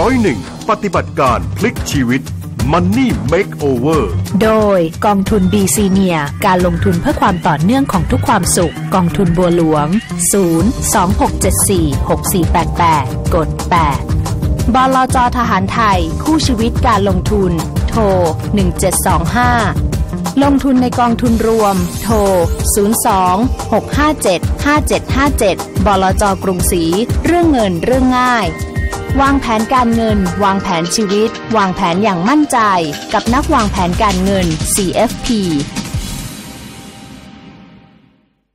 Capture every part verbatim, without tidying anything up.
หนึ่งศูนย์หนึ่งปฏิบัติการพลิกชีวิต Money Makeover โดยกองทุน บี ซีเนียร์ การลงทุนเพื่อความต่อเนื่องของทุกความสุขกองทุนบัวหลวงศูนย์ สอง หก เจ็ด สี่ หก สี่ แปด แปดกดแปดบลจ.ทหารไทยคู่ชีวิตการลงทุนโทรหนึ่งเจ็ดสองห้าลงทุนในกองทุนรวมโทรศูนย์ สอง หก ห้า เจ็ด ห้า เจ็ด ห้า เจ็ดบลจ.กรุงศรีเรื่องเงินเรื่องง่ายวางแผนการเงินวางแผนชีวิตวางแผนอย่างมั่นใจกับนักวางแผนการเงิน ซี เอฟ พี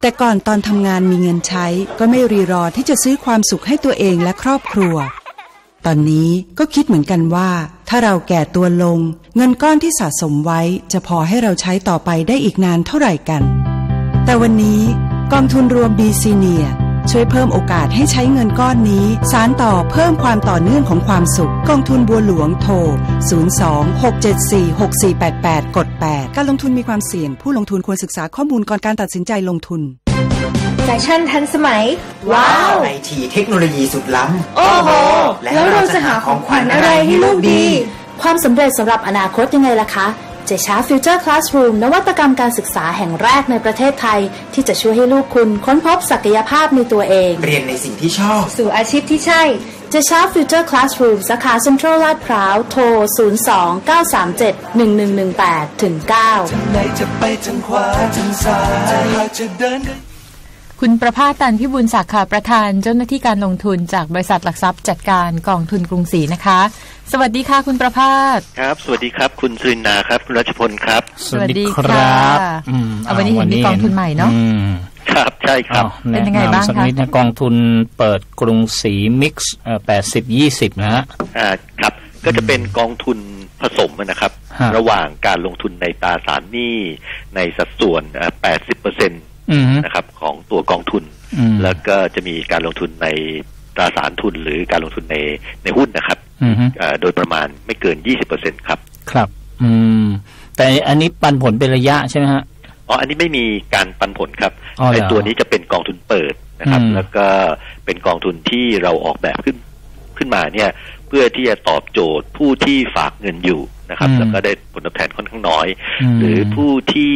แต่ก่อนตอนทำงานมีเงินใช้ก็ไม่รีรอที่จะซื้อความสุขให้ตัวเองและครอบครัวตอนนี้ก็คิดเหมือนกันว่าถ้าเราแก่ตัวลงเงินก้อนที่สะสมไว้จะพอให้เราใช้ต่อไปได้อีกนานเท่าไหร่กันแต่วันนี้กองทุนรวม บี ซีเนียร์ช่วยเพิ่มโอกาสให้ใช้เงินก้อนนี้สานต่อเพิ่มความต่อเนื่องของความสุขกองทุนบัวหลวงโทรศูนย์ สอง หก เจ็ด สี่ หก สี่ แปด แปดกดแปดการลงทุนมีความเสี่ยงผู้ลงทุนควรศึกษาข้อมูลก่อนการตัดสินใจลงทุนแฟชั่นทันสมัยว้าวไอทีเทคโนโลยีสุดล้ำโอ้โหแล้วเราจะหาของขวัญอะไรให้ลูกดีความสำเร็จสำหรับอนาคตยังไงล่ะคะเจช้าฟิวเจอร์คลาสรูมนวัตกรรมการศึกษาแห่งแรกในประเทศไทยที่จะช่วยให้ลูกคุณค้นพบศักยภาพในตัวเองเรียนในสิ่งที่ชอบสู่อาชีพที่ใช่เจช้าฟิวเจอร์คลาสรูมสาขาเซ็นทรัลลาดพร้าวโทรศูนย์ สอง เก้า สาม เจ็ด หนึ่ง หนึ่ง หนึ่ง แปดถึงเก้าคุณประภาตันพิบูลศักดิ์ค่ะประธานเจ้าหน้าที่การลงทุนจากบริษัทหลักทรัพย์จัดการกองทุนกรุงศรีนะคะสวัสดีค่ะคุณประภาตครับสวัสดีครับคุณสุรินาครับคุณรัชพลครับสวัสดีครับวันนี้เห็นมีกองทุนใหม่เนาะครับใช่ครับเป็นยังไงบ้างคะกองทุนเปิดกรุงศรีมิกซ์แปดสิบยี่สิบนะฮะครับก็จะเป็นกองทุนผสมนะครับระหว่างการลงทุนในตราสารหนี้ในสัดส่วนแปดสิบเปอร์เซ็นต์นะครับของตัวกองทุนแล้วก็จะมีการลงทุนในตราสารทุนหรือการลงทุนในในหุ้นนะครับโดยประมาณไม่เกิน ยี่สิบเปอร์เซ็นต์ ครับครับอืมแต่อันนี้ปันผลเป็นระยะใช่ไหมฮะอ๋ออันนี้ไม่มีการปันผลครับในตัวนี้จะเป็นกองทุนเปิดนะครับแล้วก็เป็นกองทุนที่เราออกแบบขึ้นขึ้นมาเนี่ยเพื่อที่จะตอบโจทย์ผู้ที่ฝากเงินอยู่นะครับแล้วก็ได้ผลตอบแทนค่อนข้างน้อยหรือผู้ที่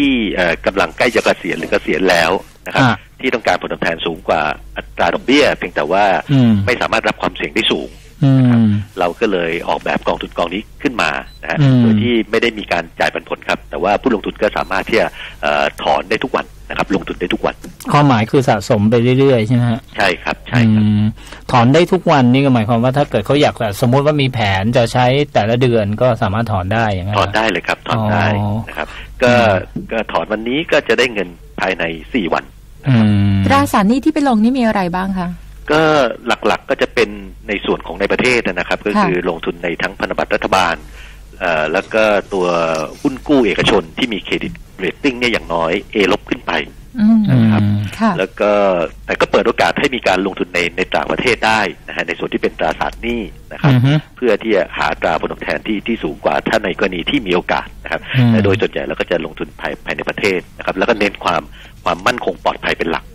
กำลังใกล้จะเกษียณหรือเกษียณแล้วนะครับที่ต้องการผลตอบแทนสูงกว่าอัตราดอกเบี้ยเพียงแต่ว่าไม่สามารถรับความเสี่ยงได้สูงนะครับเราก็เลยออกแบบกองทุนกองนี้ขึ้นมานะฮะโดยที่ไม่ได้มีการจ่ายปันผลครับแต่ว่าผู้ลงทุนก็สามารถที่จะถอนได้ทุกวันนะครับลงทุนได้ทุกวันข้อหมายคือสะสมไปเรื่อยๆใช่ไหมฮะใช่ครับใช่ครับถอนได้ทุกวันนี่ก็หมายความว่าถ้าเกิดเขาอยากสมมติว่ามีแผนจะใช้แต่ละเดือนก็สามารถถอนได้อย่างนั้นถอนได้เลยครับถอนได้นะครับก็ก็ถอนวันนี้ก็จะได้เงินภายในสี่วันตราสารหนี้ที่ไปลงนี่มีอะไรบ้างคะก็หลักๆก็จะเป็นในส่วนของในประเทศนะครับก็คือลงทุนในทั้งพันธบัตรรัฐบาลแล้วก็ตัวหุ้นกู้เอกชนที่มีเครดิตเรตติ้งเนี่ยอย่างน้อย เอ ลบขึ้นไปนะครับแล้วก็แต่ก็เปิดโอกาสให้มีการลงทุนในในต่างประเทศได้นะฮะในส่วนที่เป็นตราสารหนี้นะครับเพื่อที่จะหาตราผลตอบแทนที่ที่สูงกว่าถ้าในกรณีที่มีโอกาสนะครับโดยส่วนใหญ่เราก็จะลงทุนภายภายในประเทศนะครับแล้วก็เน้นความความมั่นคงปลอดภัยเป็นหลัก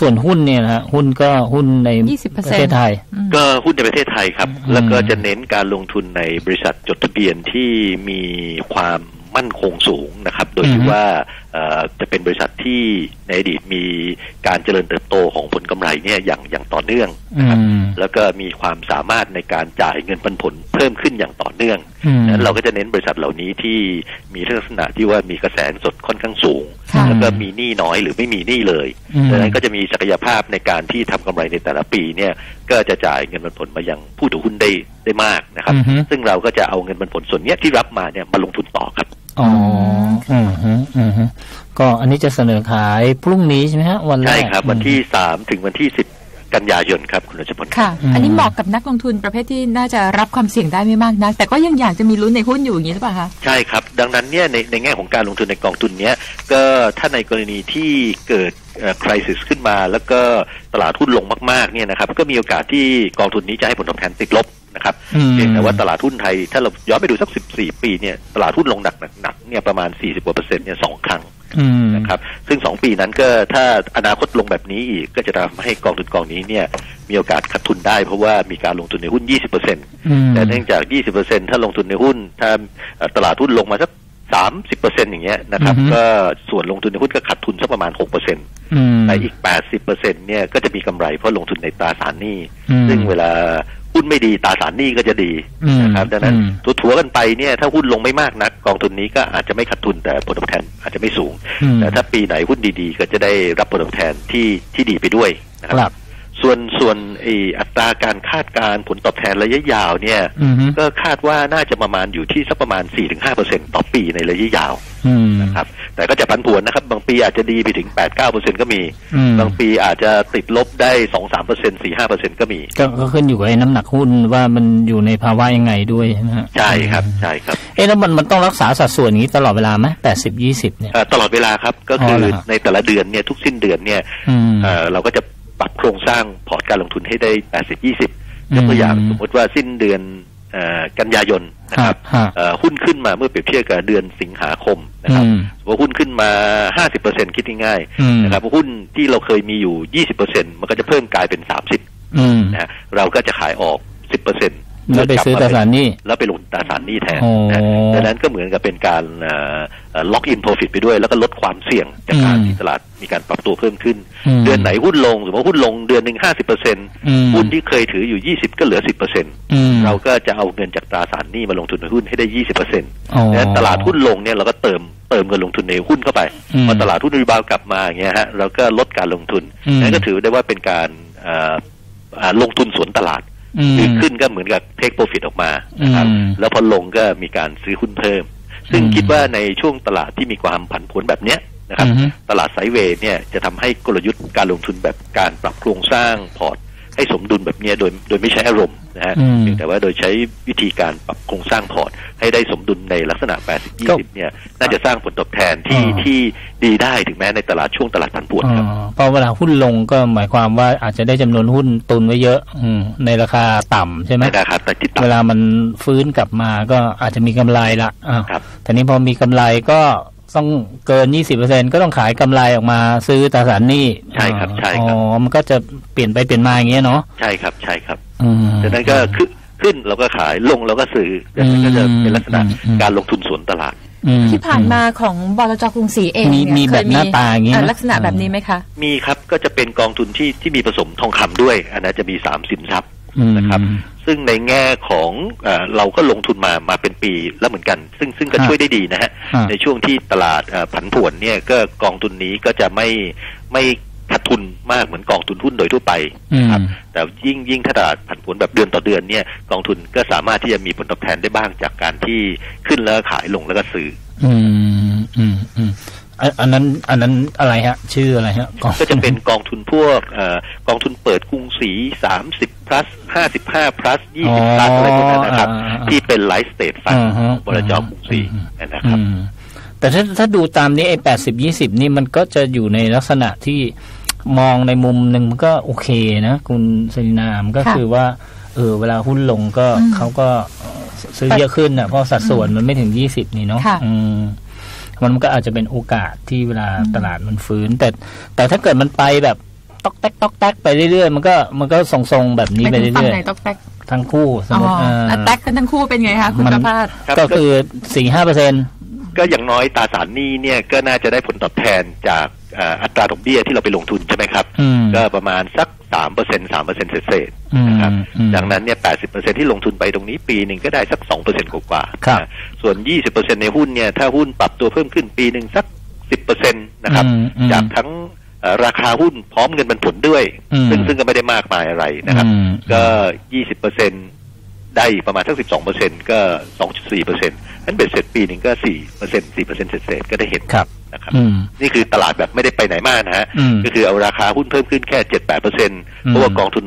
ส่วนหุ้นเนี่ยนะฮะหุ้นก็หุ้นในประเทศไทยก็หุ้นในประเทศไทยครับแล้วก็จะเน้นการลงทุนในบริษัทจดทะเบียนที่มีความมั่นคงสูงนะครับโดยที่ว่าจะเป็นบริษัทที่ในอดีตมีการเจริญเติบโตของผลกำไรเนี่ยอย่างอย่างต่อเนื่องนะครับแล้วก็มีความสามารถในการจ่ายเงินปันผลเพิ่มขึ้นอย่างต่อเนื่องนั้นเราก็จะเน้นบริษัทเหล่านี้ที่มีลักษณะที่ว่ามีกระแสเงินสดค่อนข้างสูงแล้วก็มีหนี้น้อยหรือไม่มีหนี้เลยดังนั้นก็จะมีศักยภาพในการที่ทำกำไรในแต่ละปีเนี่ยก็จะจ่ายเงินปันผลมายังผู้ถือหุ้นได้ได้มากนะครับซึ่งเราก็จะเอาเงินปันผลส่วนนี้ที่รับมาเนี่ยมาลงทุนต่อครับอ๋ออืมฮึอืมฮึก็อันนี้จะเสนอขายพรุ่งนี้ใช่ไหมฮะวันแรกใช่ครับวันที่สามถึงวันที่สิบกันยายนครับคุณรัชพลค่ะอันนี้เหมาะกับนักลงทุนประเภทที่น่าจะรับความเสี่ยงได้ไม่มากนักแต่ก็ยังอยากจะมีลุ้นในหุ้นอยู่อย่างนี้หรือเปล่าคะใช่ครับดังนั้นเนี่ยในในแง่ของการลงทุนในกองทุนเนี้ยก็ถ้าในกรณีที่เกิดคริสิสขึ้นมาแล้วก็ตลาดหุ้นลงมากๆเนี่ยนะครับก็มีโอกาสที่กองทุนนี้จะให้ผลตอบแทนติดลบนะครับเพียงแต่ว่าตลาดหุ้นไทยถ้าเราย้อนไปดูสักสิบสี่ปีเนี่ยตลาดหุ้นลงหนักๆเนี่ยประมาณสี่สิบกว่าเปอร์เซ็นต์เนี่ยสองครั้ง นะครับซึ่งสองปีนั้นก็ถ้าอนาคตลงแบบนี้อีกก็จะทำให้กองทุนกองนี้เนี่ยมีโอกาสขาดทุนได้เพราะว่ามีการลงทุนในหุ้น ยี่สิบเปอร์เซ็นต์ แต่เนื่องจาก ยี่สิบเปอร์เซ็นต์ ถ้าลงทุนในหุ้นถ้าตลาดหุ้นลงมาสัก สามสิบเปอร์เซ็นต์ อย่างเงี้ยนะครับก็ส่วนลงทุนในหุ้นก็ขาดทุนสักประมาณ หกเปอร์เซ็นต์ แต่อีก แปดสิบเปอร์เซ็นต์ เนี่ยก็จะมีกำไรเพราะลงทุนในตราสารหนี้ซึ่งเวลาหุ้นไม่ดีตราสารหนี้ก็จะดีนะครับดังนั้นถัวๆกันไปเนี่ยถ้าหุ้นลงไม่มากนักกองทุนนี้ก็อาจจะไม่ขาดทุนแต่ผลตอบแทนอาจจะไม่สูงแต่ถ้าปีไหนหุ้นดีๆก็จะได้รับผลตอบแทนที่ที่ดีไปด้วยนะครับส่วนส่วนไอ้อัตราการคาดการผลตอบแทนระยะยาวเนี่ยก็คาดว่าน่าจะประมาณอยู่ที่สักประมาณ สี่ถึงห้าเปอร์เซ็นต์ ต่อปีในระยะยาวนะครับแต่ก็จะผันผวนนะครับบางปีอาจจะดีไปถึง แปดถึงเก้าเปอร์เซ็นต์ ก็มีบางปีอาจจะติดลบได้ สองถึงสามเปอร์เซ็นต์ สี่ถึงห้าเปอร์เซ็นต์ ก็มีก็ขึ้นอยู่กับน้ำหนักหุ้นว่ามันอยู่ในภาวะยังไงด้วยนะฮะใช่ครับใช่ครับเอ๊ะแล้วมันมันต้องรักษาสัดส่วนอย่างนี้ตลอดเวลามั้ย แปดสิบ ยี่สิบ เนี่ยตลอดเวลาครับก็คือในแต่ละเดือนเนี่ยทุกสิ้นเดือนเนี่ยเอ่อเราก็จะปรับโครงสร้างพอร์ตการลงทุนให้ได้ แปดสิบ ยี่สิบ ยกตัวอย่างสมมติว่าสิ้นเดือนกันยายนนะครับหุ้นขึ้นมาเมื่อเปรียบเทียบกับเดือนสิงหาคมนะครับว่าหุ้นขึ้นมา ห้าสิบเปอร์เซ็นต์ คิดง่ายๆนะครับหุ้นที่เราเคยมีอยู่ ยี่สิบเปอร์เซ็นต์ มันก็จะเพิ่มกลายเป็น สามสิบ นะเราก็จะขายออก สิบเปอร์เซ็นต์ แล้วไปซื้อตราสารหนี้แล้วไปลงตราสารหนี้แทนดังนั้นก็เหมือนกับเป็นการล็อกอินโปรฟิตไปด้วยแล้วก็ลดความเสี่ยงจากการที่ตลาดมีการปรับตัวเพิ่มขึ้นเดือนไหนหุ้นลงสมมติว่าหุ้นลงเดือนหนึ่ง ห้าสิบเปอร์เซ็นต์ หุ้นที่เคยถืออยู่ ยี่สิบ ก็เหลือ สิบเปอร์เซ็นต์ เราก็จะเอาเงินจากตราสารหนี้มาลงทุนในหุ้นให้ได้ ยี่สิบเปอร์เซ็นต์ ดังนั้นตลาดหุ้นลงเนี่ยเราก็เติมเติมเงินลงทุนในหุ้นเข้าไปพอตลาดหุ้นรีบาวกลับมาอย่างเงี้ยฮะเราก็ลดการลงทุนนั่นก็ถือได้ว่าเป็นการลงทุนสวนตลาดคือขึ้นก็เหมือนกับเทคโปรฟิตออกมานะครับแล้วพอลงก็มีการซื้อหุ้นเพิ่มซึ่งคิดว่าในช่วงตลาดที่มีความผันผวนแบบเนี้ยนะครับตลาดไซด์เวย์เนี่ยจะทำให้กลยุทธ์การลงทุนแบบการปรับโครงสร้างพอร์ตให้สมดุลแบบเนี้ยโดยโดยไม่ใช้อารมณ์นะฮะแต่ว่าโดยใช้วิธีการปรับโครงสร้างพอร์ตให้ได้สมดุลในลักษณะ แปดสิบ ยี่สิบ เนี่ยน่าจะสร้างผลตอบแทนที่ที่ดีได้ถึงแม้ในตลาดช่วงตลาดผันผวนครับเพราะเวลาหุ้นลงก็หมายความว่าอาจจะได้จำนวนหุ้นตุนไว้เยอะในราคาต่ำใช่ไหมราคาที่ต่ำเวลามันฟื้นกลับมาก็อาจจะมีกำไรละแต่นี้พอมีกำไรก็ต้องเกิน ยี่สิบเปอร์เซ็นต์ ก็ต้องขายกำไรออกมาซื้อตราสารหนี้ใช่ครับใช่ครับอ๋อมันก็จะเปลี่ยนไปเปลี่ยนมาอย่างเงี้ยเนาะใช่ครับใช่ครับอืมฉะนั้นก็ขึ้นเราก็ขายลงเราก็ซื้อแบบนั้นก็จะเป็นลักษณะการลงทุนสวนตลาดที่ผ่านมาของบลจ.กรุงศรีเองเนี่ยมีแบบหน้าตาอย่างเงี้ยลักษณะแบบนี้ไหมคะมีครับก็จะเป็นกองทุนที่ที่มีผสมทองคำด้วยอันนั้นจะมีสามสินทรัพย์นะครับซึ่งในแง่ของเอ่อเราก็ลงทุนมามาเป็นปีแล้วเหมือนกันซึ่งซึ่งก็ช่วยได้ดีนะฮะในช่วงที่ตลาดผันผวนเนี่ยก็กองทุนนี้ก็จะไม่ไม่ขาดทุนมากเหมือนกองทุนหุ้นโดยทั่วไปนะครับแต่ยิ่งยิ่งถ้าตลาดผันผวนแบบเดือนต่อเดือนเนี่ยกองทุนก็สามารถที่จะมีผลตอบแทนได้บ้างจากการที่ขึ้นแล้วขายลงแล้วก็ซื้ออืมอืมอืมอันนั้นอันนั้นอะไรฮะชื่ออะไรฮะก็จะเป็นกองทุนพวกเอ่อกองทุนเปิดกรุงศรี สามสิบ พลัส ห้าสิบห้า พลัส ยี่สิบ พลัส อะไรพวกนั้นนะครับที่เป็นไลฟ์สเตทฟันด์ของบลจ.กรุงศรีนะครับแต่ถ้าถ้าดูตามนี้ไอ้แปดสิบ ยี่สิบนี่มันก็จะอยู่ในลักษณะที่มองในมุมนึงมันก็โอเคนะคุณศรีนามก็คือว่าเออเวลาหุ้นลงก็เขาก็ซื้อเยอะขึ้นน่ะเพราะสัดส่วนมันไม่ถึงยี่สิบนี่เนาะอืมมันก็อาจจะเป็นโอกาสที่เวลาตลาดมันฟื้นแต่แต่ถ้าเกิดมันไปแบบต๊อกแต๊กต๊อกแต๊กไปเรื่อยๆมันก็มันก็ทรงๆแบบนี้ไปเรื่อยๆมันต๊อกแต๊กทั้งคู่สมมุติอ่าแต๊กกันทั้งคู่เป็นไงคะคุณประภาสก็คือ สี่ถึงห้าเปอร์เซ็นต์ ก็อย่างน้อยตราสารหนี้เนี่ยก็น่าจะได้ผลตอบแทนจากอัตราดอกเบี้ยที่เราไปลงทุนใช่ไหมครับก็ประมาณสัก สามเปอร์เซ็นต์ สามเปอร์เซ็นต์ เศษๆนะครับดังนั้นเนี่ย แปดสิบเปอร์เซ็นต์ ที่ลงทุนไปตรงนี้ปีหนึ่งก็ได้สัก สองเปอร์เซ็นต์ กว่าๆส่วน ยี่สิบเปอร์เซ็นต์ ในหุ้นเนี่ยถ้าหุ้นปรับตัวเพิ่มขึ้นปีหนึ่งสัก สิบเปอร์เซ็นต์ นะครับจากทั้งราคาหุ้นพร้อมเงินปันผลด้วยซึ่งซึ่งก็ไม่ได้มากมายอะไรนะครับก็ ยี่สิบเปอร์เซ็นต์ ได้ประมาณสัก สิบสองเปอร์เซ็นต์ ก็ สองจุดสี่เปอร์เซ็นต์ นั้นเบ็ดเสร็จปีหนึ่งก็ สี่เปอร์เซ็นต์ สี่เปอร์เซ็นต์ เศษๆก็ได้เห็นนะครับนี่คือตลาดแบบไม่ได้ไปไหนมากนะฮะก็คือเอาราคาหุ้นเพิ่มขึ้นแค่ เจ็ดถึงแปดเปอร์เซ็นต์ เพราะว่ากองทุน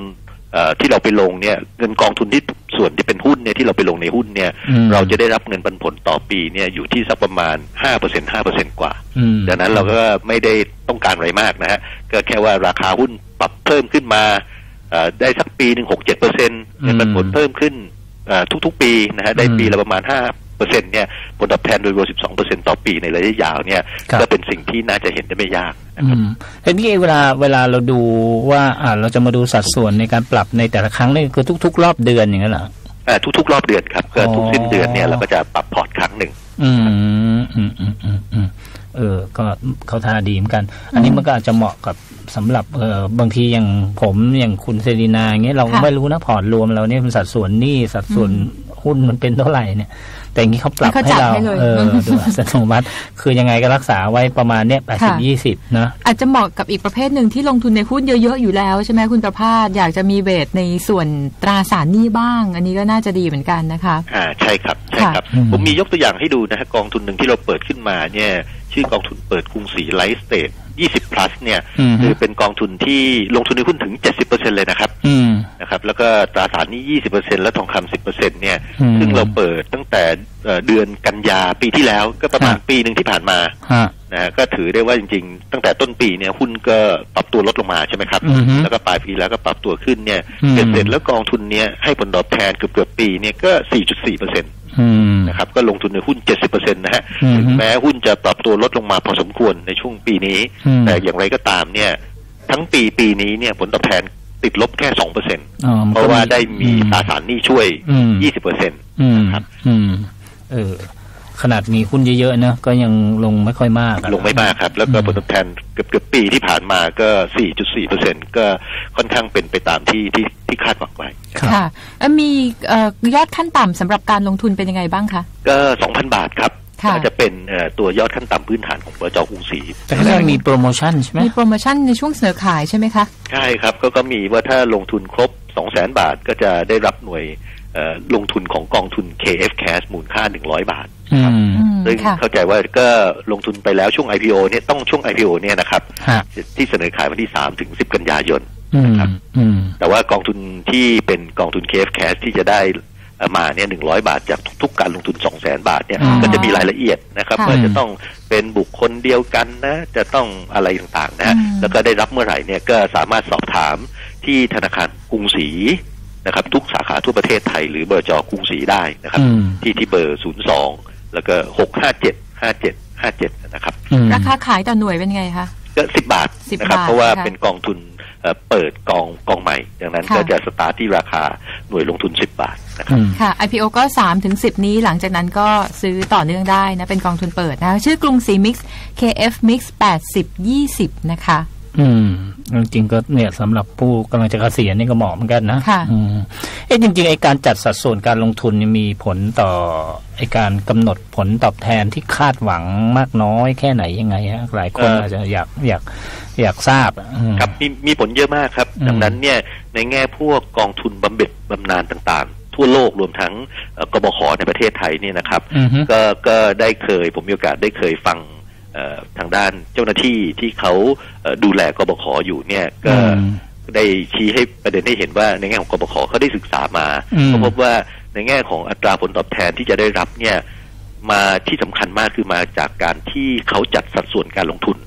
ที่เราไปลงเนี่ยเงินกองทุนที่ส่วนที่เป็นหุ้นเนี่ยที่เราไปลงในหุ้นเนี่ยเราจะได้รับเงินปันผลต่อปีเนี่ยอยู่ที่สักประมาณ ห้าเปอร์เซ็นต์ ห้าเปอร์เซ็นต์ กว่าดังนั้นเราก็ไม่ได้ต้องการอะไรมากนะฮะก็แค่ว่าราคาหุ้นปรับเพิ่มขึ้นมาได้สักปีหนึ่ง หกถึงเจ็ดเปอร์เซ็นต์ เงินปันผลเพิ่มขึ้นทุกๆปีนะฮะได้ปีละประมาณ 5 สิบสองเปอร์เซ็นต์ เนี่ยผลตอบแทนโดยรวม สิบสองเปอร์เซ็นต์ ต่อปีในระยะยาวเนี่ยก็เป็นสิ่งที่น่าจะเห็นได้ไม่ยากนะครับทีนี้เวลาเวลาเราดูว่าอ่าเราจะมาดูสัดส่วนในการปรับในแต่ละครั้งนี่คือทุกๆรอบเดือนอย่างนั้นเหรออ่าทุกๆรอบเดือนครับก็ทุกสิ้นเดือนเนี่ยเราก็จะปรับพอร์ตครั้งหนึ่งอืมอืมอืมอืมอืมเออก็เข้าท่าดีเหมือนกันอันนี้มันก็อาจจะเหมาะกับสำหรับเออบางทีอย่างผมอย่างคุณเซรีนาอย่างเงี้ยเราไม่รู้นะพอร์ตรวมเราเนี่ยมันสัดส่วนหนี้สัดส่วนหุ้นมันเป็นเท่าไหร่เนี่ยแต่อย่างนี้เขาปรับให้เราเออดูอัตโนมัติคือยังไงก็รักษาไว้ประมาณเนี้ยแปดสิบยี่สิบนะอาจจะเหมาะกับอีกประเภทหนึ่งที่ลงทุนในหุ้นเยอะๆอยู่แล้วใช่ไหมคุณประภาสอยากจะมีเวทในส่วนตราสารหนี้บ้างอันนี้ก็น่าจะดีเหมือนกันนะคะอ่าใช่ครับใช่ครับผมมียกตัวอย่างให้ดูนะฮะกองทุนหนึ่งที่เราเปิดขึ้นมาเนี่ยชื่อกองทุนเปิดกรุงศรีไลฟ์สเตทยี่สิบ plus เนี่ยคือเป็นกองทุนที่ลงทุนในหุ้นถึง เจ็ดสิบเปอร์เซ็นต์ เลยนะครับนะครับแล้วก็ตราสารหนี้ ยี่สิบเปอร์เซ็นต์ และทองคำ สิบเปอร์เซ็นต์ เนี่ยซึ่งเราเปิดตั้งแต่เดือนกันยาปีที่แล้วก็ประมาณปีหนึ่งที่ผ่านมานะก็ถือได้ว่าจริงๆตั้งแต่ต้นปีเนี่ยหุ้นก็ปรับตัวลดลงมาใช่ไหมครับแล้วก็ปลายปีแล้วก็ปรับตัวขึ้นเนี่ยเสร็จแล้วกองทุนเนี่ยให้ผลตอบแทนเกือบๆปีเนี่ยก็ สี่จุดสี่เปอร์เซ็นต์นะครับก็ลงทุนในหุ้น เจ็ดสิบเปอร์เซ็นต์ นะฮะถึงแม้หุ้นจะปรับตัวลดลงมาพอสมควรในช่วงปีนี้แต่อย่างไรก็ตามเนี่ยทั้งปีปีนี้เนี่ยผลตอบแทนติดลบแค่ สองเปอร์เซ็นต์ เพราะว่าได้มีตราสารหนี้ช่วย ยี่สิบเปอร์เซ็นต์ นะครับเออขนาดมีหุ้นเยอะๆนะก็ยังลงไม่ค่อยมากลงไม่มากครับแล้วก็ผลตอบแทนเกือบๆปีที่ผ่านมาก็ สี่จุดสี่เปอร์เซ็นต์ ก็ค่อนข้างเป็นไปตามที่ที่ที่คาดหวังไว้ค่ะมียอดขั้นต่ำสำหรับการลงทุนเป็นยังไงบ้างคะก็ สองพัน บาทครับก็จะเป็นตัวยอดขั้นต่ำพื้นฐานของบจ.กรุงศรีแต่ก็ยังมีโปรโมชั่นใช่ไหมมีโปรโมชั่นในช่วงเสนอขายใช่ไหมคะใช่ครับก็ก็มีว่าถ้าลงทุนครบ สองแสน บาทก็จะได้รับหน่วยลงทุนของกองทุน เค เอฟ Cash มูลค่า หนึ่งร้อย บาทซึ่งเข้าใจว่าก็ลงทุนไปแล้วช่วง ไอ พี โอ เนี่ยต้องช่วง ไอ พี โอ เนี่ยนะครับที่เสนอขายวันที่ สามถึงสิบ กันยายนนะครับแต่ว่ากองทุนที่เป็นกองทุน เค เอฟ Cash ที่จะได้มาเนี่ยหนึ่งร้อย บาทจากทุกๆการลงทุน สองแสน บาทเนี่ยก็จะมีรายละเอียดนะครับว่าจะต้องเป็นบุคคลเดียวกันนะจะต้องอะไรต่างๆนะแล้วก็ได้รับเมื่อไหร่เนี่ยก็สามารถสอบถามที่ธนาคารกรุงศรีนะครับทุกสาขาทั่วประเทศไทยหรือเบอร์จกรุงศรีได้นะครับที่ที่เบอร์ศูนย์สองแล้วก็หก ห้า เจ็ด ห้า เจ็ด ห้า เจ็ดนะครับราคาขายต่อหน่วยเป็นไงคะก็สิบบาทนะครับเพราะว่าเป็นกองทุนเปิดกองกองใหม่ดังนั้นก็จะสตาร์ทที่ราคาหน่วยลงทุนสิบบาทนะครับค่ะ ไอ พี โอ ก็ สามถึงสิบ นี้หลังจากนั้นก็ซื้อต่อเนื่องได้นะเป็นกองทุนเปิดนะชื่อกรุงศรีมิกซ์ เค เอฟ Mix แปดสิบ ยี่สิบนะคะอืมจริงก็เนี่ยสำหรับผู้กำลังจะเกษียณนี่ก็เหมาะเหมือนกันนะค่ะอืมเอ๊ะจริงๆไอ้การจัดสัดส่วนการลงทุนมีผลต่อไอ้การกำหนดผลตอบแทนที่คาดหวังมากน้อยแค่ไหนยังไงฮะหลายคนอาจจะอยากอยากอยากทราบครับมีมีผลเยอะมากครับดังนั้นเนี่ยในแง่พวกกองทุนบำเหน็จบำนาญต่างๆทั่วโลกรวมทั้งกบข.ในประเทศไทยนี่นะครับก็ก็ได้เคยผมมีโอกาสได้เคยฟังทางด้านเจ้าหน้าที่ที่เขาดูแลกบข.อยู่เนี่ยก็ได้ชี้ให้ประเด็นให้เห็นว่าในแง่ของกบข.เขาได้ศึกษามาเขาพบว่าในแง่ของอัตราผลตอบแทนที่จะได้รับเนี่ยมาที่สำคัญมากคือมาจากการที่เขาจัดสัดส่วนการลงทุน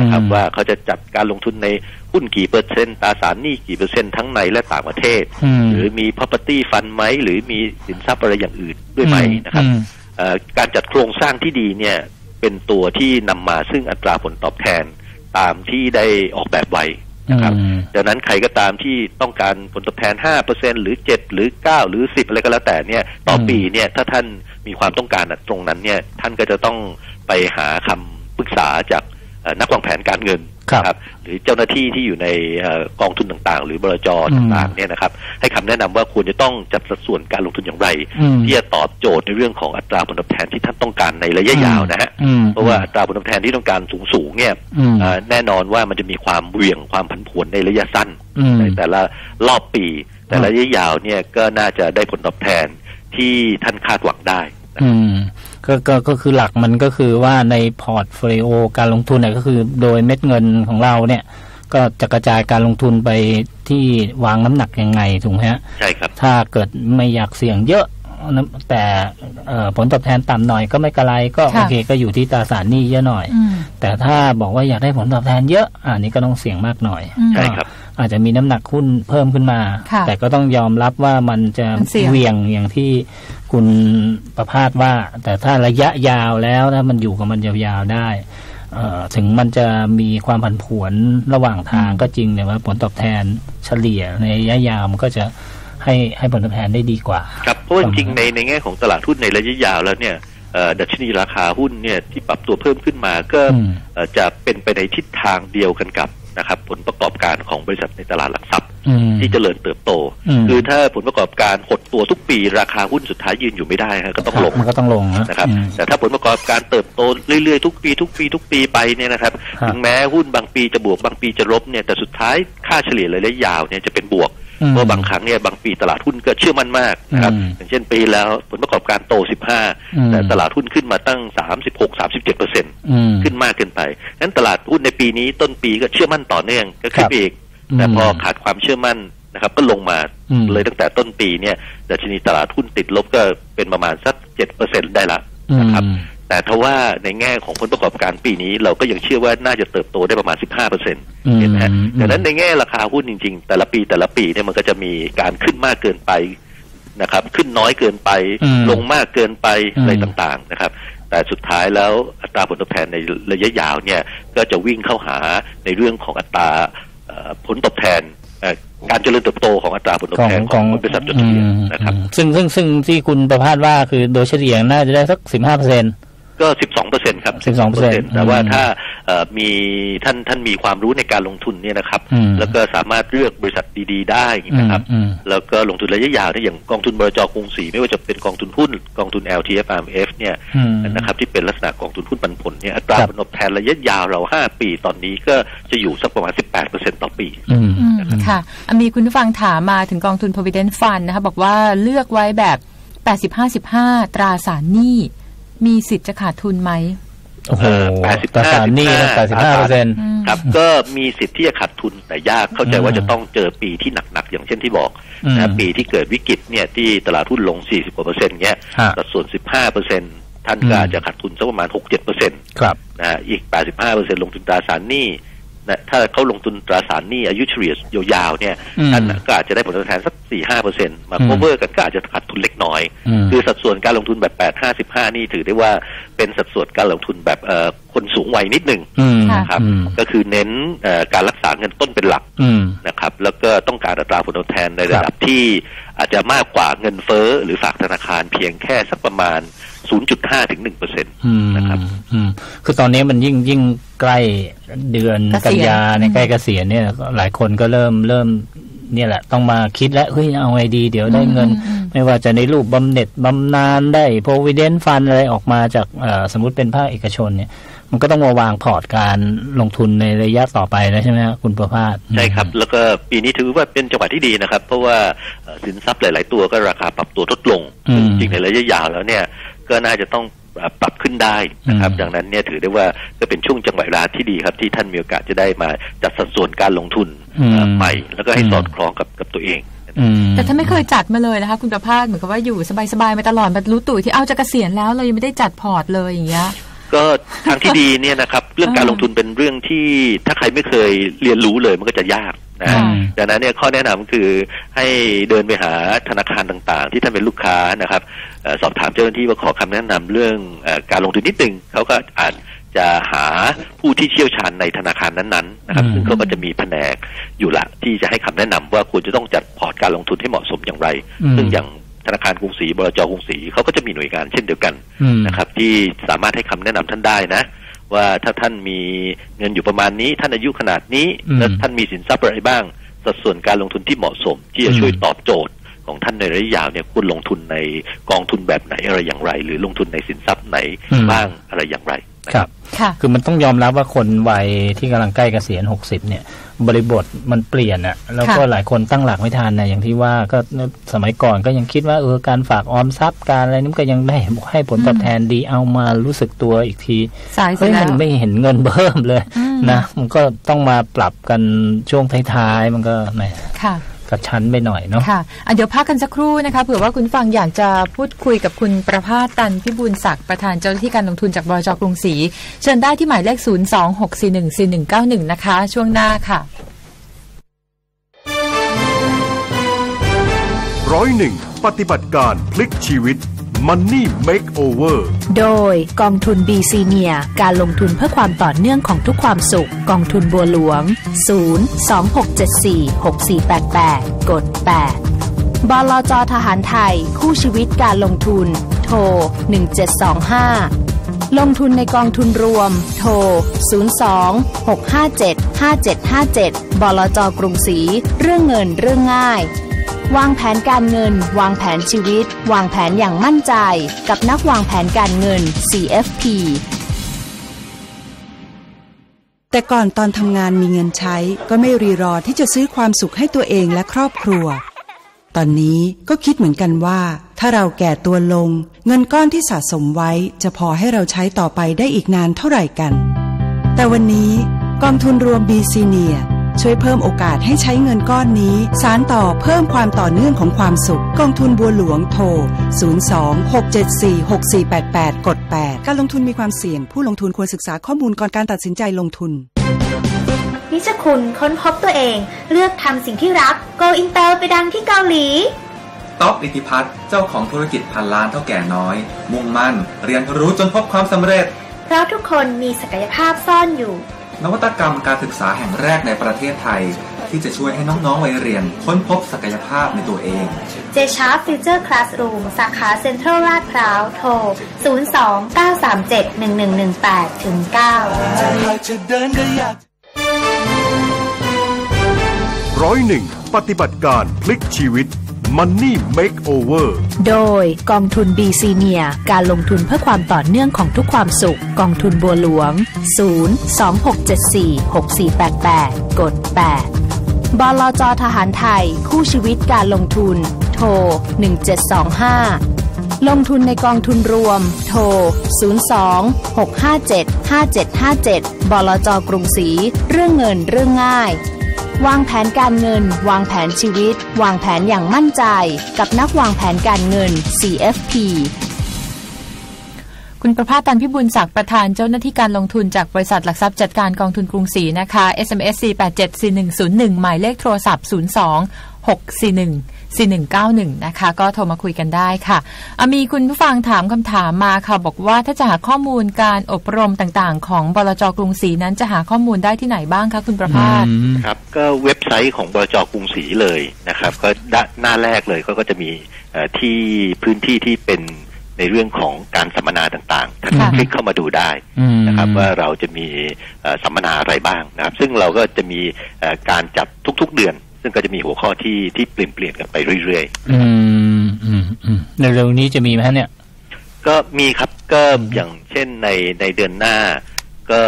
นะครับว่าเขาจะจัดการลงทุนในหุ้นกี่เปอร์เซ็นต์ตราสารหนี้กี่เปอร์เซ็นต์ทั้งในและต่างประเทศหรือมี property fund ไหมหรือมีสินทรัพย์อะไรอย่างอื่นด้วยไหมนะครับการจัดโครงสร้างที่ดีเนี่ยเป็นตัวที่นำมาซึ่งอัตราผลตอบแทนตามที่ได้ออกแบบไว้นะครับดังนั้นใครก็ตามที่ต้องการผลตอบแทน ห้าเปอร์เซ็นต์ หรือเจ็ดหรือเก้าหรือสิบอะไรก็แล้วแต่เนี่ยต่อปีเนี่ยถ้าท่านมีความต้องการตรงนั้นเนี่ยท่านก็จะต้องไปหาคำปรึกษาจากนักวางแผนการเงินครับหรือเจ้าหน้าที่ที่อยู่ในกองทุนต่างๆหรือบลจ.ต่างๆเนี่ยนะครับให้คำแนะนำว่าควรจะต้องจัดสัดส่วนการลงทุนอย่างไรที่จะตอบโจทย์ในเรื่องของอัตราผลตอบแทนที่ท่านต้องการในระยะยาวนะฮะเพราะว่าอัตราผลตอบแทนที่ต้องการสูงๆเนี่ยแน่นอนว่ามันจะมีความเบี่ยงความผันผวนในระยะสั้นในแต่ละรอบปีแต่ระยะยาวเนี่ยก็น่าจะได้ผลตอบแทนที่ท่านคาดหวังได้ก็ก็ก็คือหลักมันก็คือว่าในพอร์ตโฟลิโอการลงทุนเนี่ยก็คือโดยเม็ดเงินของเราเนี่ยก็จะกระจายการลงทุนไปที่วางน้ำหนักยังไงถูกไหมฮะใช่ครับถ้าเกิดไม่อยากเสี่ยงเยอะแต่ผลตอบแทนต่ำหน่อยก็ไม่กระไรก็โอเคก็อยู่ที่ตราสารหนี้เยอะหน่อยแต่ถ้าบอกว่าอยากได้ผลตอบแทนเยอะอันนี้ก็ต้องเสี่ยงมากหน่อยใช่ครับอาจจะมีน้ำหนักหุ้นเพิ่มขึ้นมาแต่ก็ต้องยอมรับว่ามันจะเหวี่ยงอย่างที่ คุณประภาสว่าแต่ถ้าระยะยาวแล้วนะมันอยู่กับมันยาวๆได้ถึงมันจะมีความผันผวนระหว่างทางก็จริงแต่ว่าผลตอบแทนเฉลี่ยในระยะยาวมันก็จะให้ให้ผลตอบแทนได้ดีกว่าครับเพราะจริงในในแง่ของตลาดหุ้นในระยะยาวแล้วเนี่ยดัชนีราคาหุ้นเนี่ยที่ปรับตัวเพิ่มขึ้นมาก็จะเป็นไปในทิศทางเดียวกันกันนะครับผลประกอบการของบริษัทในตลาดหลักทรัพย์ที่เจริญเติบโตคือถ้าผลประกอบการหดตัวทุกปีราคาหุ้นสุดท้ายยืนอยู่ไม่ได้ก็ต้องลงมันก็ต้องลงนะครับแต่ถ้าผลประกอบการเติบโตเรื่อยๆทุกปีทุกปีทุกปีไปเนี่ยนะครับถึงแม้หุ้นบางปีจะบวกบางปีจะลบเนี่ยแต่สุดท้ายค่าเฉลี่ยระยะยาวเนี่ยจะเป็นบวกเพราะบางครั้งเนี่ยบางปีตลาดหุ้นก็เชื่อมั่นมากนะครับอย่างเช่นปีแล้วผลประกอบการโตสิบห้าแต่ตลาดหุ้นขึ้นมาตั้ง สามสิบหก สามสิบเจ็ดเปอร์เซ็นต์ ขึ้นมากเกินไปงั้นตลาดหุ้นในปีนี้ต้นปีก็เชื่อมั่นต่อเนื่องก็ขึ้นไปอีกแต่พอขาดความเชื่อมั่นนะครับก็ลงมาเลยตั้งแต่ต้นปีเนี่ยดัชนีตลาดหุ้นติดลบก็เป็นประมาณสัก เจ็ดเปอร์เซ็นต์ ได้ละนะครับแต่ทว่าในแง่ของผลประกอบการปีนี้เราก็ยังเชื่อว่าน่าจะเติบโตได้ประมาณ สิบห้าเปอร์เซ็นต์ เห็นไหมดังนั้นในแง่ราคาหุ้นจริงๆแต่ละปีแต่ละปีเนี่ยมันก็จะมีการขึ้นมากเกินไปนะครับขึ้นน้อยเกินไปลงมากเกินไปอะไรต่างๆนะครับแต่สุดท้ายแล้วอัตราผลตอบแทนในระยะยาวเนี่ยก็จะวิ่งเข้าหาในเรื่องของอัตราผลตอบแทนการเจริญเติบโตของอัตราผลตอบแทนของบริษัทจดทะเบียนนะครับซึ่งซึ่งซึ่งที่คุณประภาสว่าคือโดยเฉลี่ยน่าจะได้สัก สิบห้าเปอร์เซ็นต์ก็ สิบสองเปอร์เซ็นต์ ครับ สิบสองเปอร์เซ็นต์ แต่ว่าถ้ามีท่านท่านมีความรู้ในการลงทุนเนี่ยนะครับแล้วก็สามารถเลือกบริษัทดีๆได้นะครับแล้วก็ลงทุนระยะยาวได้อย่างกองทุนบลจ.กรุงศรีไม่ว่าจะเป็นกองทุนหุ้นกองทุน แอล ที เอฟ อาร์ เอ็ม เอฟ เนี่ยนะครับที่เป็นลักษณะกองทุนหุ้นปันผลเนี่ยอัตราผลตอบแทนระยะยาวเราห้าปีตอนนี้ก็จะอยู่สักประมาณ สิบแปดเปอร์เซ็นต์ ต่อปีค่ะมีคุณผู้ฟังถามมาถึงกองทุน Provident Fund นะคะบอกว่าเลือกไว้แบบ แปดสิบ ห้าสิบ ห้า ตราสารหนี้มีสิทธิ์จะขาดทุนไหมโอ้โหแปดสิบห้านี่นะแปดสิบห้าเปอร์เซ็นต์ครับก็มีสิทธิ์ที่จะขาดทุนแต่ยากเข้าใจว่าจะต้องเจอปีที่หนักๆอย่างเช่นที่บอกนะปีที่เกิดวิกฤตเนี่ยที่ตลาดหุ้นลงสี่สิบกว่าเปอร์เซ็นต์เงี้ยสัดส่วนสิบห้าเปอร์เซ็นต์ท่านก็อาจจะขาดทุนสักประมาณหกเจ็ดเปอร์เซ็นต์ครับนะอีกแปดสิบห้าเปอร์เซ็นต์ลงทุนตราสารหนี้นะถ้าเขาลงทุนตราสารหนี้อายุเฉลี่ยยาวๆเนี่ยท่านก็อาจจะได้ผลตอบแทนสัก สี่ถึงห้าเปอร์เซ็นต์ มา cover กันก็อาจจะขาดทุนเล็กน้อยคือสัดส่วนการลงทุนแบบ แปด ห้า สิบห้า นี่ถือได้ว่าเป็นสัดส่วนการลงทุนแบบคนสูงวัยนิดหนึ่งนะครับก็คือเน้นการรักษาเงินต้นเป็นหลักนะครับแล้วก็ต้องการอัตราผลตอบแทนในระดับที่อาจจะมากกว่าเงินเฟ้อหรือฝากธนาคารเพียงแค่สักประมาณ ศูนย์จุดห้าถึงหนึ่งเปอร์เซ็นต์ นะครับคือตอนนี้มันยิ่งยิ่งใกล้เดือนกันยาในใกล้เกษียณเนี่ยหลายคนก็เริ่มเริ่มเนี่ยแหละต้องมาคิดแล้วเฮ้ยเอาไงดีเดี๋ยวได้เงินไม่ว่าจะในรูปบำเหน็จบำนาญได้ Provident Fund อะไรออกมาจากสมมุติเป็นภาคเอกชนเนี่ยมันก็ต้องมาวางพอร์ตการลงทุนในระยะต่อไปแล้วใช่ไหมครับคุณประภาสใช่ครับแล้วก็ปีนี้ถือว่าเป็นจังหวะที่ดีนะครับเพราะว่าสินทรัพย์หลายๆตัวก็ราคาปรับตัวลดลงจริงในระยะยาวแล้วเนี่ยก็น่าจะต้องปรับขึ้นได้นะครับดังนั้นเนี่ยถือได้ว่าก็เป็นช่วงจังหวะเวลาที่ดีครับที่ท่านมีโอกาสจะได้มาจัดสัดส่วนการลงทุนใหม่แล้วก็ให้สอดคล้องกับกับตัวเองแต่ถ้าไม่เคยจัดมาเลยนะคะคุณประภาสเหมือนกับว่าอยู่สบายๆมาตลอดมารู้ตัวที่เอาจะเกษียณแล้วเรายังไม่ได้จัดพอร์ตเลยอย่างเงี้ยก็ทางที่ดีเนี่ยนะครับเรื่องการลงทุนเป็นเรื่องที่ถ้าใครไม่เคยเรียนรู้เลยมันก็จะยากนะดังนั้นเนี่ยข้อแนะนำคือให้เดินไปหาธนาคารต่างๆที่ท่านเป็นลูกค้านะครับสอบถามเจ้าหน้าที่ว่าขอคำแนะนำเรื่องการลงทุนนิดนึงเขาก็อาจจะหาผู้ที่เชี่ยวชาญในธนาคารนั้นๆนะครับซึ่งเขาก็จะมีแผนกอยู่ละที่จะให้คำแนะนำว่าควรจะต้องจัดพอร์ตการลงทุนให้เหมาะสมอย่างไรซึ่งอย่างธนาคารกรุงศรีบลจ.กรุงศรีเขาก็จะมีหน่วยงานเช่นเดียวกันนะครับที่สามารถให้คำแนะนำท่านได้นะว่าถ้าท่านมีเงินอยู่ประมาณนี้ท่านอายุขนาดนี้และท่านมีสินทรัพย์อะไรบ้างสัดส่วนการลงทุนที่เหมาะสมที่จะช่วยตอบโจทย์ของท่านในระยะยาวเนี่ยควรลงทุนในกองทุนแบบไหนอะไรอย่างไรหรือลงทุนในสินทรัพย์ไหนบ้างอะไรอย่างไรครับค่ะคือมันต้องยอมรับว่าคนวัยที่กำลังใกล้เกษียณหกสิบเนี่ยบริบทมันเปลี่ยนอะแล้วก็หลายคนตั้งหลักไม่ทันนะอย่างที่ว่าก็สมัยก่อนก็ยังคิดว่าเออการฝากออมทรัพย์การอะไรนี่ก็ยังได้ให้ผลตอบแทนดีเอามารู้สึกตัวอีกทีเฮ้ยมันไม่เห็นเงินเพิ่มเลยนะมันก็ต้องมาปรับกันช่วงท้ายๆมันก็แหมค่ะกระชั้นไปหน่อยเนาะค่ะเดี๋ยวพักกันสักครู่นะคะเผื่อว่าคุณฟังอยากจะพูดคุยกับคุณประภาสตันพิบูลศักดิ์ประธานเจ้าหน้าที่การลงทุนจากบลจ.กรุงศรีเชิญได้ที่หมายเลขศูนย์ สอง หก สี่ หนึ่ง สี่ หนึ่ง เก้า หนึ่งนะคะช่วงหน้าค่ะร้อยหนึ่งปฏิบัติการพลิกชีวิต Money Makeover โดยกองทุน B Senior การลงทุนเพื่อความต่อเนื่องของทุกความสุขกองทุนบัวหลวงศูนย์ สอง หก เจ็ด สี่ หก สี่ แปด แปด กด แปด บลจ.ทหารไทยคู่ชีวิตการลงทุนโทร หนึ่ง เจ็ด สอง ห้า ลงทุนในกองทุนรวมโทร ศูนย์ สอง หก ห้า เจ็ด ห้า เจ็ด ห้า เจ็ด บลจ.กรุงศรีเรื่องเงินเรื่องง่ายวางแผนการเงินวางแผนชีวิตวางแผนอย่างมั่นใจกับนักวางแผนการเงิน ซี เอฟ พี แต่ก่อนตอนทำงานมีเงินใช้ก็ไม่รีรอที่จะซื้อความสุขให้ตัวเองและครอบครัวตอนนี้ก็คิดเหมือนกันว่าถ้าเราแก่ตัวลงเงินก้อนที่สะสมไว้จะพอให้เราใช้ต่อไปได้อีกนานเท่าไหร่กันแต่วันนี้กองทุนรวม B Seniorช่วยเพิ่มโอกาสให้ใช้เงินก้อนนี้สานต่อเพิ่มความต่อเนื่องของความสุขกองทุนบัวหลวงโทร ศูนย์ สอง หก เจ็ด สี่ หก สี่ แปด แปด กด แปด การลงทุนมีความเสี่ยงผู้ลงทุนควรศึกษาข้อมูลก่อนการตัดสินใจลงทุนนิชคุณค้นพบตัวเองเลือกทำสิ่งที่รัก Go Inter ไปดังที่เกาหลีต๊อบ อิทธิพัฒน์เจ้าของธุรกิจพันล้านเท่าแก่น้อยมุ่งมั่นเรียนรู้จนพบความสำเร็จเพราะทุกคนมีศักยภาพซ่อนอยู่นวัตกรรมการศึกษาแห่งแรกในประเทศไทยที่จะช่วยให้น้องๆวัยเรียนค้นพบศักยภาพในตัวเองเจชาร์ฟฟิวเจอร์คลาสรูมสาขาเซ็นทรัลลาดพร้าวโทร ศูนย์ สอง เก้า สาม เจ็ด หนึ่ง หนึ่ง หนึ่ง แปด เก้า ร้อยหนึ่งปฏิบัติการพลิกชีวิตMoney Makeover โดยกองทุน B Senior การลงทุนเพื่อความต่อเนื่องของทุกความสุขกองทุนบัวหลวงศูนย์ สอง หก เจ็ด สี่ หก สี่ แปด แปด กด แปด บลจ.ทหารไทยคู่ชีวิตการลงทุนโทร หนึ่ง เจ็ด สอง ห้า ลงทุนในกองทุนรวมโทร ศูนย์ สอง หก ห้า เจ็ด ห้า เจ็ด ห้า เจ็ด บลจ.กรุงศรีเรื่องเงินเรื่องง่ายวางแผนการเงินวางแผนชีวิตวางแผนอย่างมั่นใจกับนักวางแผนการเงิน ซี เอฟ พี คุณประภาส ตันพิบูลศักดิ์ประธานเจ้าหน้าที่การลงทุนจากบริษัทหลักทรัพย์จัดการกองทุนกรุงศรีนะคะ เอส เอ็ม เอส สี่ แปด เจ็ด สี่ หนึ่ง ศูนย์ หนึ่ง หมายเลขโทรศัพท์ศูนย์ สอง หก สี่ หนึ่ง สี่ หนึ่ง เก้า หนึ่งนะคะก็โทรมาคุยกันได้ค่ะมีคุณผู้ฟังถามคำถามมาค่ะบอกว่าถ้าจะหาข้อมูลการอบรมต่างๆของบลจ.กรุงศรีนั้นจะหาข้อมูลได้ที่ไหนบ้างคะคุณประภาสครับก็เว็บไซต์ของบลจ.กรุงศรีเลยนะครับก็หน้าแรกเลยก็จะมีที่พื้นที่ที่เป็นในเรื่องของการสัมมนาต่างๆท่านคลิกเข้ามาดูได้นะครับว่าเราจะมีสัมมนาอะไรบ้างนะครับซึ่งเราก็จะมีการจัดทุกๆเดือนซึ่งก็จะมีหัวข้อที่ที่เปลี่ยนเปลี่ยนกันไปเรื่อยๆอืมอืมอืมเร็วๆนี้จะมีไหมฮะเนี่ยก็มีครับก็อย่างเช่นในในเดือนหน้าก็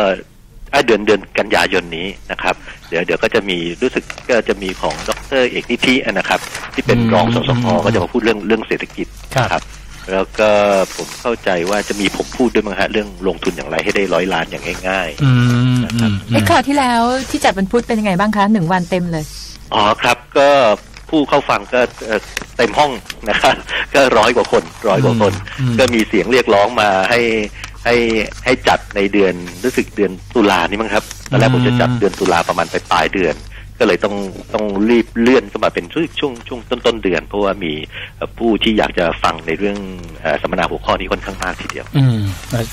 เดือนเดือนกันยายนนี้นะครับเดี๋ยวเดี๋ยวก็จะมีรู้สึกก็จะมีของดร.เอกนิธินะครับที่เป็นรองสสค.ก็จะมาพูดเรื่องเรื่องเศรษฐกิจครับแล้วก็ผมเข้าใจว่าจะมีผมพูดด้วยมั้งฮะเรื่องลงทุนอย่างไรให้ได้ร้อยล้านอย่างง่ายๆนะครับไอ้ข่าวที่แล้วที่จัดเป็นพูดเป็นยังไงบ้างคะหนึ่งวันเต็มเลยอ๋อครับก็ผู้เข้าฟังก็เต็มห้องนะครับก็ร้อยกว่าคนร้อยกว่าคนก็มีเสียงเรียกร้องมาให้ให้ให้จัดในเดือนรู้สึกเดือนตุลานี่มั้งครับตอนแรกผมจะจัดเดือนตุลาประมาณปลายเดือนก็เลยต้องต้องรีบเลื่อนเข้ามาเป็นช่วงช่วงต้นต้นเดือนเพราะว่ามีผู้ที่อยากจะฟังในเรื่องสัมมนาหัวข้อนี้ค่อนข้างมากทีเดียวอืม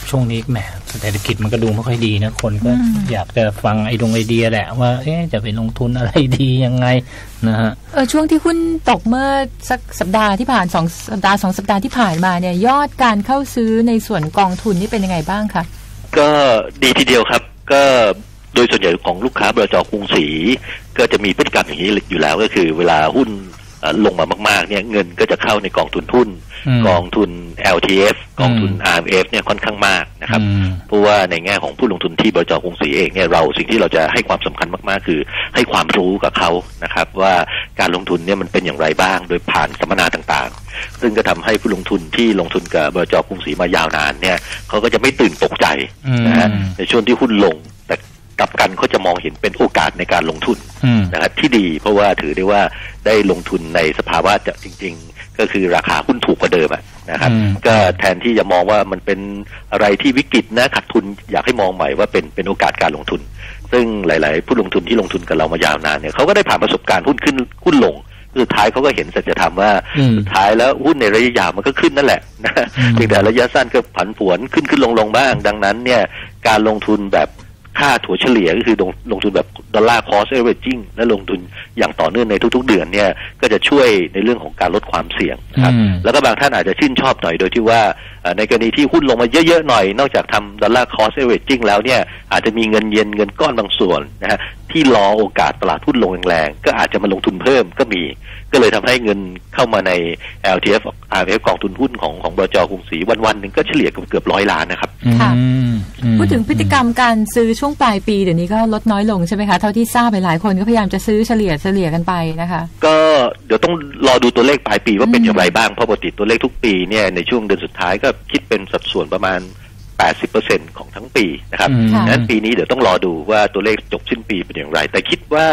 ช่วงนี้แหมเศรษฐกิจมันก็ดูไม่ค่อยดีนะคนก็อยากจะฟังไอ้ดงไอเดียแหละว่าเอ๊ะจะไปลงทุนอะไรดียังไงนะฮะเออช่วงที่หุ้นตกเมื่อสักสัปดาห์ที่ผ่านสองสัปดาห์สองสัปดาห์ที่ผ่านมาเนี่ยยอดการเข้าซื้อในส่วนกองทุนนี่เป็นยังไงบ้างคะก็ดีทีเดียวครับก็โดยส่วนใหญ่ของลูกค้าบลจ.กรุงศรีก็จะมีพฤติกรรมอย่างนี้อยู่แล้วก็คือเวลาหุ้นลงมามากๆเนี่ยเงินก็จะเข้าในกองทุนหุ้นกองทุน แอล ที เอฟ กองทุน อาร์ เอ็ม เอฟ เนี่ยค่อนข้างมากนะครับเพราะว่าในแง่ของผู้ลงทุนที่บลจ.กรุงศรีเองเนี่ยเราสิ่งที่เราจะให้ความสำคัญมากๆคือให้ความรู้กับเขานะครับว่าการลงทุนเนี่ยมันเป็นอย่างไรบ้างโดยผ่านสัมมนาต่างๆซึ่งก็ทำให้ผู้ลงทุนที่ลงทุนกับบลจ.กรุงศรีมายาวนานเนี่ยเขาก็จะไม่ตื่นตกใจนะฮะในช่วงที่หุ้นลงกับกันเขาจะมองเห็นเป็นโอกาสในการลงทุนนะครับที่ดีเพราะว่าถือได้ว่าได้ลงทุนในสภาวะจริงๆก็คือราคาหุ้นถูกกว่าเดิมนะครับก็แทนที่จะมองว่ามันเป็นอะไรที่วิกฤตนะขาดทุนอยากให้มองใหม่ว่าเป็นเป็นโอกาสการลงทุนซึ่งหลายๆผู้ลงทุนที่ลงทุนกับเรามายาวนานเนี่ยเขาก็ได้ผ่านประสบการณ์หุ้นขึ้นหุ้นลง สุดท้ายเขาก็เห็นสัจธรรมว่าสุดท้ายแล้วหุ้นในระยะยาวมันก็ขึ้นนั่นแหละเพียงแต่ระยะสั้นก็ผันผวนขึ้นขึ้นลงลงบ้างดังนั้นเนี่ยการลงทุนแบบค่าถัวเฉลี่ยก็คือลงลงทุนแบบดอลลาร์คอสเอเวอเรจิ้งและลงทุนอย่างต่อเนื่องในทุกๆเดือนเนี่ยก็จะช่วยในเรื่องของการลดความเสี่ยงนะครับแล้วก็บางท่านอาจจะชื่นชอบหน่อยโดยที่ว่าในกรณีที่หุ้นลงมาเยอะๆหน่อยนอกจากทำดอลลาร์คอสเอเวอเรจิ้งแล้วเนี่ยอาจจะมีเงินเย็นเงินก้อนบางส่วนนะฮะที่รอโอกาสตลาดหุ้นลงแรงๆก็อาจจะมาลงทุนเพิ่มก็มีก็เลยทำให้เงินเข้ามาใน แอล ที เอฟ อาร์ พี เอฟ กองทุนหุ้นของของบจ.กรุงศรีวันๆนึงก็เฉลี่ยเกือบร้อยล้านนะครับค่ะพูดถึงพฤติกรรมการซื้อช่วงปลายปีเดี๋ยวนี้ก็ลดน้อยลงใช่ไหมคะเท่าที่ทราบหลายๆคนก็พยายามจะซื้อเฉลี่ยเฉลี่ยกันไปนะคะก็เดี๋ยวต้องรอดูตัวเลขปลายปีว่าเป็นอย่างไรบ้างเพราะปกติตัวเลขทุกปีเนี่ยในช่วงเดือนสุดท้ายก็คิดเป็นสัดส่วนประมาณแปดสิบเปอร์เซ็นต์ ของทั้งปีนะครับดังนั้นปีนี้เดี๋ยวต้องรอดูว่าตัวเลขจบสิ้นปีเป็นอย่างไรแต่คิดว่า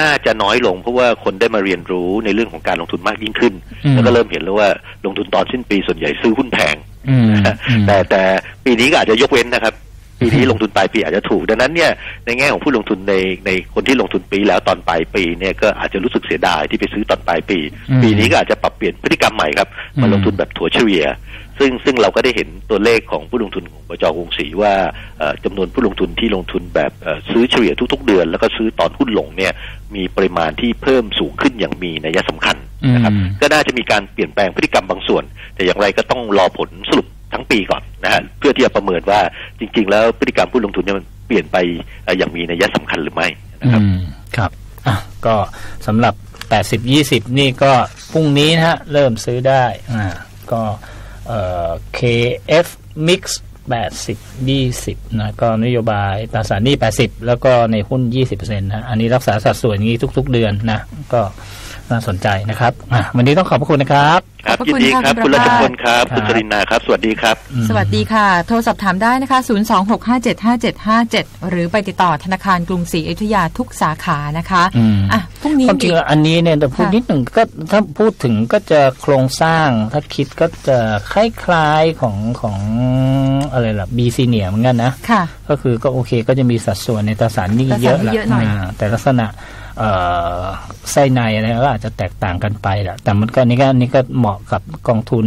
น่าจะน้อยลงเพราะว่าคนได้มาเรียนรู้ในเรื่องของการลงทุนมากยิ่งขึ้นแล้วก็เริ่มเห็นแล้วว่าลงทุนตอนสิ้นปีส่วนใหญ่ซื้อหุ้นแพงแต่แต่ปีนี้ก็อาจจะยกเว้นนะครับปีนี้ลงทุนปลายปีอาจจะถูกดังนั้นเนี่ยในแง่ของผู้ลงทุนในในคนที่ลงทุนปีแล้วตอนปลายปีเนี่ยก็อาจจะรู้สึกเสียดายที่ไปซื้อตอนปลายปีปีนี้ก็อาจจะปรับเปลี่ยนพฤติกรรมใหม่ครับมาลงทุนแบบถัวเฉลี่ยซึ่งซึ่งเราก็ได้เห็นตัวเลขของผู้ลงทุนของบจ.กรุงศรีว่าจำนวนผู้ลงทุนที่ลงทุนแบบซื้อเฉลี่ยทุกๆเดือนแล้วก็ซื้อตอนหุ้นลงเนี่ยมีปริมาณที่เพิ่มสูงขึ้นอย่างมีนัยสำคัญนะครับก็น่าจะมีการเปลี่ยนแปลงพฤติกรรมบางส่วนแต่อย่างไรก็ต้องรอผลสรุปทั้งปีก่อนนะฮะเพื่อที่จะประเมินว่าจริงๆแล้วพฤติกรรมผู้ลงทุนเนี่ยมันเปลี่ยนไปอย่างมีนัยสำคัญหรือไม่นะครับครับอ่ะก็สำหรับแปดสิบ ยี่สิบนี่ก็พรุ่งนี้นะฮะเริ่มซื้อได้อ่าก็เอ่อ เค เอฟ Mix แปดสิบ ยี่สิบนะก็นโยบายตราสารหนี้แปดสิบแล้วก็ในหุ้น ยี่สิบเปอร์เซ็นต์ นะอันนี้รักษาสัดส่วนอย่างนี้ทุกๆเดือนนะก็น่าสนใจนะครับวันนี้ต้องขอบพระคุณนะครับขอบพระคุณครับคุณรัชพลครับคุณจรินาครับสวัสดีครับสวัสดีค่ะโทรสอบถามได้นะคะศูนย์ สอง หก ห้า เจ็ด ห้า เจ็ด ห้า เจ็ดหรือไปติดต่อธนาคารกรุงศรีอยุธยาทุกสาขานะคะอ่ะพรุ่งนี้ความจริงอันนี้เนี่ยแต่พูดนิดหนึ่งก็ถ้าพูดถึงก็จะโครงสร้างถ้าคิดก็จะคล้ายๆของของอะไรล่ะบีซีเนียเหมือนกันนะก็คือก็โอเคก็จะมีสัดส่วนในตราสารหนี้เยอะแต่ลักษณะไส้ในอะไรก็อาจจะแตกต่างกันไปแหละแต่มันก็นี่ก็นี่ก็เหมาะกับกองทุน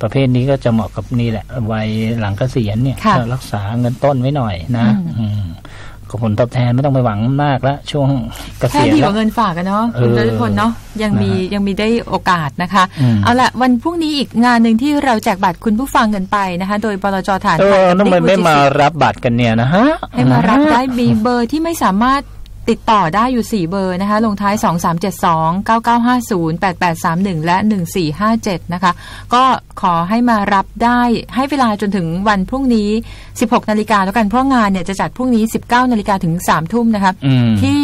ประเภทนี้ก็จะเหมาะกับนี่แหละวัยหลังเกษียณเนี่ยรักษาเงินต้นไว้หน่อยนะผลตอบแทนไม่ต้องไปหวังมากแล้วช่วงเกษียณแล้วแค่ดีกว่าเงินฝากกันเนาะคุณโดยทุกคนเนาะยังมียังมีได้โอกาสนะคะเอาละวันพรุ่งนี้อีกงานหนึ่งที่เราแจกบัตรคุณผู้ฟังกันไปนะคะโดยบลจ.ฐานเออทำไมไม่มารับบัตรกันเนี่ยนะฮะให้มารับได้มีเบอร์ที่ไม่สามารถติดต่อได้อยู่สี่เบอร์นะคะลงท้าย สอง สาม เจ็ด สอง เก้า เก้า ห้า ศูนย์ แปด แปด สาม หนึ่ง และ หนึ่ง สี่ ห้า เจ็ด นะคะก็ขอให้มารับได้ให้เวลาจนถึงวันพรุ่งนี้ สิบหก นาฬิกาแล้วกันเพราะงานเนี่ยจะจัดพรุ่งนี้ สิบเก้า นาฬิกาถึง สาม ทุ่มนะคะที่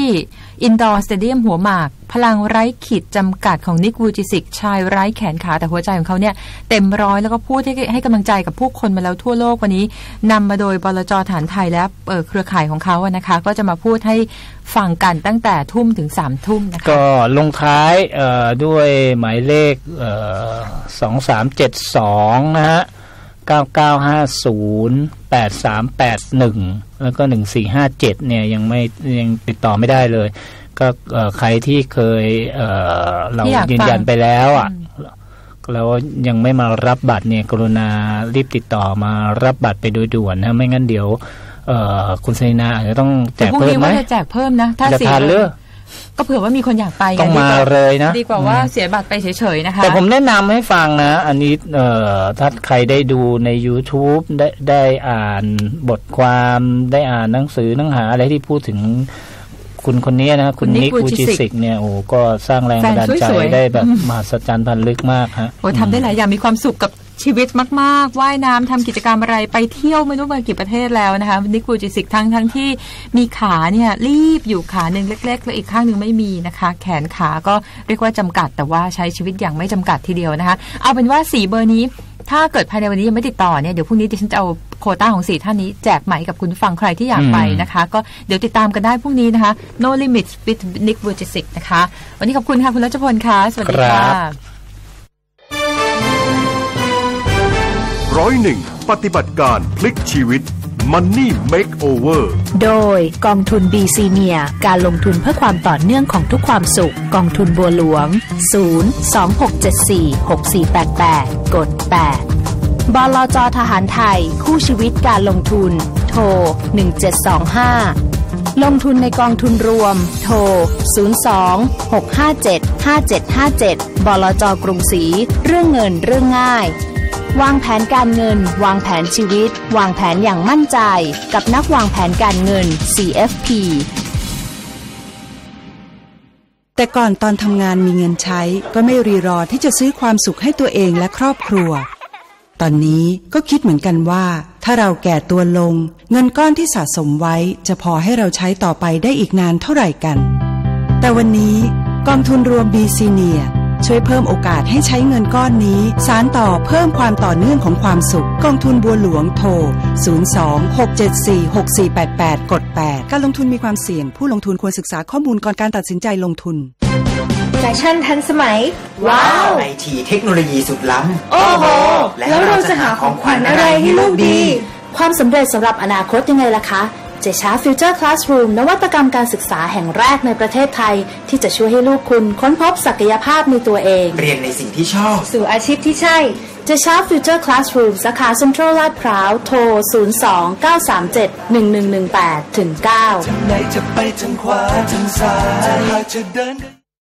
Indoor Stadium หัวหมากพลังไร้ขีดจำกัดของนิกวูจิสิกชายไร้แขนขาแต่หัวใจของเขาเนี่ยเต็มร้อยแล้วก็พูดให้ให้กำลังใจกับผู้คนมาแล้วทั่วโลกวันนี้นำมาโดยบลจ.ฐานไทยและเครือข่ายของเขาอะนะคะก็จะมาพูดให้ฟังกันตั้งแต่ทุ่มถึงสามทุ่มนะคะก็ลงท้ายด้วยหมายเลขสองสามเจ็ดสองนะฮะเก้าเก้าห้าศูนย์แปดสามแปดหนึ่งแล้วก็หนึ่งสี่ห้าเจ็ดเนี่ยยังไม่ยังติดต่อไม่ได้เลยก็ใครที่เคย เ, เรายืนยันไปแล้วอ่ะแล้วยังไม่มารับบัตรเนี่ยกรุณารีบติดต่อมารับบัตรไปโดยด่วนนะไม่งั้นเดี๋ยวคุณเซนาอาจจะต้องแจกเพิ่มไหมจะแจกเพิ่มนะถ้าเสียก็เผื่อว่ามีคนอยากไปต้องมาเลยนะดีกว่าว่าเสียบัตรไปเฉยๆนะคะแต่ผมแนะนำให้ฟังนะอันนี้ถ้าใครได้ดูใน YouTube ได้ได้อ่านบทความได้อ่านหนังสือหนังหาอะไรที่พูดถึงคุณคนนี้นะคุณนิกวูจิสิกเนี่ยโอ้ก็สร้างแรงบันดาลใจได้แบบมหัศจรรย์พันลึกมากฮะโอ้ทำได้หลายอย่างมีความสุขกับชีวิตมากๆว่ายน้ำทำกิจกรรมอะไรไปเที่ยวไม่รู้ไปกี่ประเทศแล้วนะคะนิกวูจิสิกทั้งทั้งที่มีขาเนี่ยรีบอยู่ขาหนึ่งเล็กๆแล้วอีกข้างหนึ่งไม่มีนะคะแขนขาก็เรียกว่าจำกัดแต่ว่าใช้ชีวิตอย่างไม่จำกัดทีเดียวนะคะเอาเป็นว่าสี่เบอร์นี้ถ้าเกิดภายในวันนี้ยังไม่ติดต่อเนี่ยเดี๋ยวพรุ่งนี้ดิฉันจะเอาโควต้าของสี่ท่านนี้แจกใหม่กับคุณฟังใครที่อยากไปนะคะก็เดี๋ยวติดตามกันได้พรุ่งนี้นะคะ No Limits with Nick Vujicic นะคะวันนี้ขอบคุณค่ะคุณรัชพลค่ะสวัสดีค่ะร้อยหนึ่งปฏิบัติการพลิกชีวิต Money Makeover โดยกองทุน B Senior การลงทุนเพื่อความต่อเนื่องของทุกความสุขกองทุนบัวหลวงศูนย์ สอง หก เจ็ด สี่ หก สี่ แปด แปด กด แปด บลจ.ทหารไทยคู่ชีวิตการลงทุนโทร หนึ่ง เจ็ด สอง ห้า ลงทุนในกองทุนรวมโทร ศูนย์ สอง หก ห้า เจ็ด ห้า เจ็ด ห้า เจ็ด บลจ.กรุงศรีเรื่องเงินเรื่องง่ายวางแผนการเงินวางแผนชีวิตวางแผนอย่างมั่นใจกับนักวางแผนการเงิน ซี เอฟ พี แต่ก่อนตอนทำงานมีเงินใช้ก็ไม่รีรอที่จะซื้อความสุขให้ตัวเองและครอบครัวตอนนี้ก็คิดเหมือนกันว่าถ้าเราแก่ตัวลงเงินก้อนที่สะสมไว้จะพอให้เราใช้ต่อไปได้อีกนานเท่าไหร่กันแต่วันนี้กองทุนรวม B Seniorช่วยเพิ่มโอกาสให้ใช้เงินก้อนนี้สานต่อเพิ่มความต่อเนื่องของความสุขกองทุนบัวหลวงโทร ศูนย์ สอง หก เจ็ด สี่ หก สี่ แปด แปด กด แปด การลงทุนมีความเสี่ยงผู้ลงทุนควรศึกษาข้อมูลก่อนการตัดสินใจลงทุนแฟชั่นทันสมัยว้าวไอทีเทคโนโลยีสุดล้ำโอ้โหแล้วเราจะหาของขวัญอะไรให้ลูกดีความสำเร็จสำหรับอนาคตยังไงล่ะคะเจช้าฟิวเจอร์คลาสรูมนวัตกรรมการศึกษาแห่งแรกในประเทศไทยที่จะช่วยให้ลูกคุณค้นพบศักยภาพในตัวเองเรียนในสิ่งที่ชอบสู่อาชีพที่ใช่เจช้าฟิวเจอร์คลาสรูมสาขาเซ็นทรัลลาดพร้าวโทร ศูนย์ สอง เก้า สาม เจ็ด หนึ่ง หนึ่ง หนึ่ง แปด ถึง เก้า